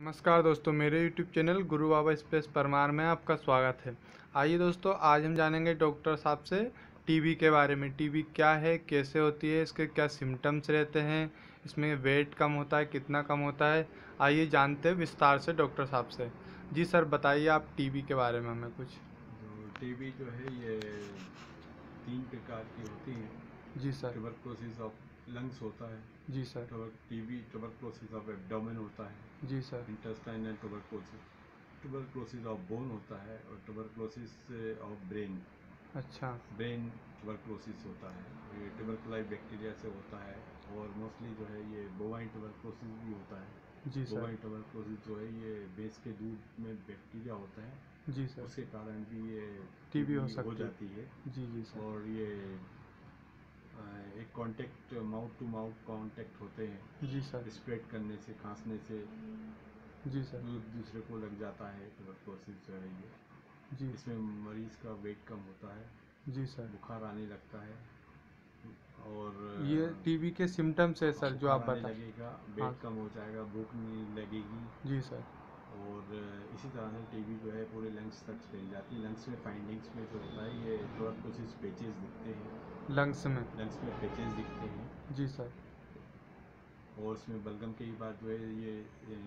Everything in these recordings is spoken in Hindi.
नमस्कार दोस्तों, मेरे YouTube चैनल गुरु बाबा एक्सप्रेस परमार में आपका स्वागत है। आइए दोस्तों, आज हम जानेंगे डॉक्टर साहब से टीबी के बारे में। टीबी क्या है, कैसे होती है, इसके क्या सिम्टम्स रहते हैं, इसमें वेट कम होता है, कितना कम होता है, आइए जानते हैं विस्तार से डॉक्टर साहब से। जी सर, बताइए आप टीबी के बारे में हमें कुछ। टीबी जो है ये 3 प्रकार की होती है। जी सर। ट्यूबरक्लोसिस ऑफ लंग्स होता है। जी sir. TB tuberculosis of abdomen होता है। जी sir. Intestinal tuberculosis of bone होता है और ट्यूबरक्लोसिस ऑफ ब्रेन। अच्छा। ब्रेन ट्यूबरक्लोसिस होता है, ये ट्यूबरकुलाई बैक्टीरिया से होता है और मोस्टली जो है ये बोवाइन ट्यूबरक्लोसिस भी होता है। जी सर। बोवाइन ट्यूबरक्लोसिस जो है ये बेस के दूध में बैक्टीरिया होता है। जी सर। उसके कारण भी ये टीबी हो जाती है। जी जी सर। और ये एक contact, mouth to mouth contact होते हैं। जी सर। स्प्रेड करने से, खांसने से। जी सर। दूसरे को लग जाता है ट्यूबरक्लोसिस जो है ये। जी। इसमें मरीज का वेट कम होता है। जी सर। बुखार आने लगता है और ये टीबी के सिम्टम्स है सर जो आप बताइए। लगेगा वेट। हाँ। कम हो जाएगा, भूख नहीं लगेगी। जी सर। और इसी तरह से टीबी जो है पूरे लंग्स तक फैल जाती है। लंग्स में फाइंडिंग्स में जो होता है ये ट्यूबरक्लोसिस पेचेस दिखते हैं लंग्स में पेचेस दिखते हैं। जी सर। और उसमें बलगम कई बार जो है ये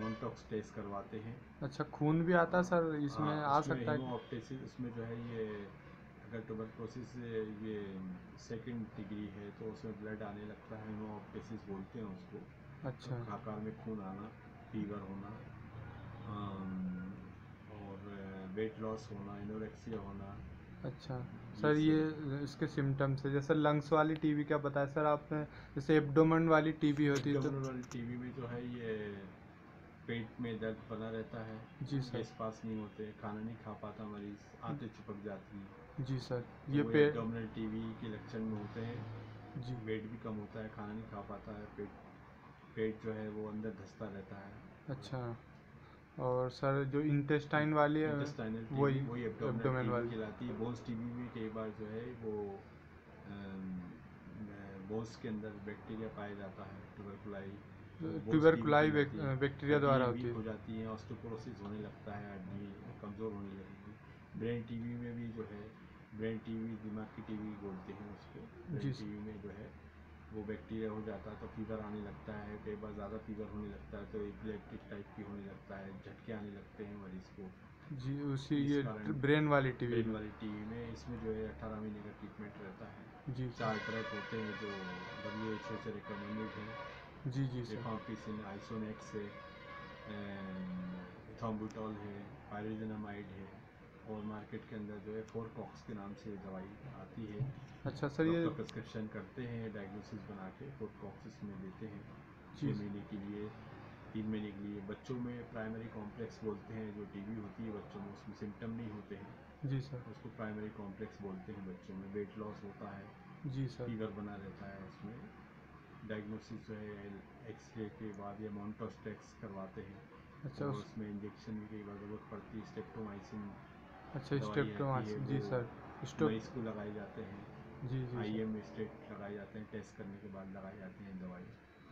मॉन्टॉक्स टेस्ट करवाते हैं। अच्छा, खून भी आता है सर इसमें। हाँ, आ सकता है हीमोप्टेसिस। उसमें जो है ये अगर ट्यूबरक्लोसिस ये 2nd डिग्री है तो उसमें ब्लड आने लगता है, हीमोप्टेसिस बोलते हैं उसको। अच्छा। आकार में खून आना, फीवर होना और वेट लॉस होना, एनोरेक्सिया होना। अच्छा सर, ये इसके सिम्टम्स है। जैसे लंग्स वाली टीबी क्या बताया सर आपने, जैसे एब्डोमेन वाली टीबी होती है। एब्डोमेन वाली टीबी में जो है ये पेट में दर्द बना रहता है। जी सर। गैस पास नहीं होते, खाना नहीं खा पाता मरीज, आंतें चिपक जाती है। जी सर। ये एब्डोमेनल टीबी के लक्षण में होते हैं। जी। वेट भी कम होता है, खाना नहीं खा पाता है, पेट जो है वो अंदर धंसता रहता है। अच्छा। और सर जो इंटेस्टाइन वाली है वही एब्डोमेन वाली कहलाती है। बोन्स टीबी भी कई बार जो है वो बोन्स के अंदर बैक्टीरिया पाया जाता है। ट्यूबरकुलाई बैक्टीरिया द्वारा होती है, हो जाती है। ऑस्टियोपोरोसिस होने लगता है, हड्डी कमज़ोर होने लगेगी। ब्रेन टीबी में भी जो है, ब्रेन टीबी दिमाग की टीबी बोलते हैं उसको। जी। टीबी में जो है वो बैक्टीरिया हो जाता है तो फीवर आने लगता है। कई बार ज़्यादा फीवर होने लगता है तो एपिलेप्टिक टाइप की होने लगता है, झटके आने लगते हैं मरीज को। जी। उसी ये ब्रेन वाली टीबी में इसमें जो है 18 महीने का ट्रीटमेंट रहता है। जी। 4 ट्रैक होते हैं जो WHO से रिकमेंडेड है। जी जी सर। रिफॉम्पिसिन, आइसोनेक्स है, इथाम्बुटॉल है, पायरिजनामाइड है और मार्केट के अंदर जो है 4 कॉक्स के नाम से दवाई आती है। अच्छा सर। ये प्रिस्क्रिप्शन करते हैं, डायग्नोसिस बना के 4 कॉक्स इसमें देते हैं 6 महीने के लिए, 3 महीने के लिए। बच्चों में प्राइमरी कॉम्प्लेक्स बोलते हैं, जो टीबी होती है बच्चों में, उसमें सिम्टम नहीं होते हैं। जी सर। उसको प्राइमरी कॉम्प्लेक्स बोलते हैं। बच्चों में वेट लॉस होता है। जी सर। फीवर बना रहता है। उसमें डायग्नोसिस जो है एक्सरे के बाद या मांटोस टेस्ट करवाते हैं। अच्छा। उसमें इंजेक्शन भी कई बार जरूरत पड़ती है। स्ट्रेप्टोमाइसिन। अच्छा, स्ट्रेप्टोमाइसिन। जी सर। इसको लगाए जाते हैं। जी जी। IM स्टेट लगाए जाते हैं, टेस्ट करने के बाद लगाई जाती हैं दवाई।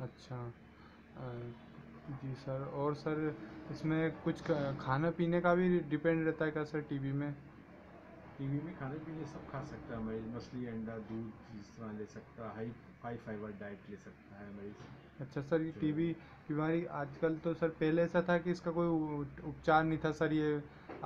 अच्छा। जी सर। और सर इसमें कुछ खाना पीने का भी डिपेंड रहता है क्या सर टीबी में? टीबी में खाने पीने सब खा सकता है मरीज। मछली, अंडा, दूध इस तरह ले सकता है। हाई फाइबर डाइट ले सकता है मरीज। अच्छा सर, ये टीबी बीमारी आजकल तो सर पहले ऐसा था कि इसका कोई उपचार नहीं था सर। ये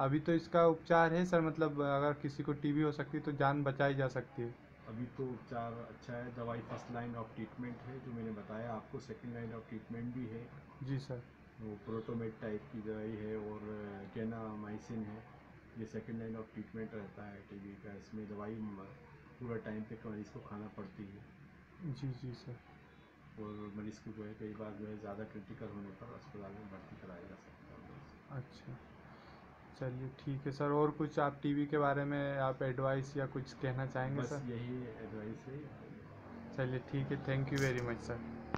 अभी तो इसका उपचार है सर, मतलब अगर किसी को टीबी हो सकती है तो जान बचाई जा सकती है। अभी तो उपचार अच्छा है। दवाई 1st लाइन ऑफ ट्रीटमेंट है जो मैंने बताया आपको। 2nd लाइन ऑफ ट्रीटमेंट भी है। जी सर। वो प्रोटोमेट टाइप की दवाई है और गेनामाइसिन है। ये 2nd लाइन ऑफ ट्रीटमेंट रहता है टीबी का। इसमें दवाई पूरा टाइम पे मरीज को खाना पड़ती है। जी जी सर। और मरीज़ को जो है कई बार जो है ज़्यादा क्रिटिकल होने पर अस्पताल में भर्ती कराया जा सकता है। अच्छा, चलिए ठीक है सर। और कुछ आप टीबी के बारे में आप एडवाइस या कुछ कहना चाहेंगे सर? बस यही एडवाइस है। चलिए ठीक है, thank you very much sir.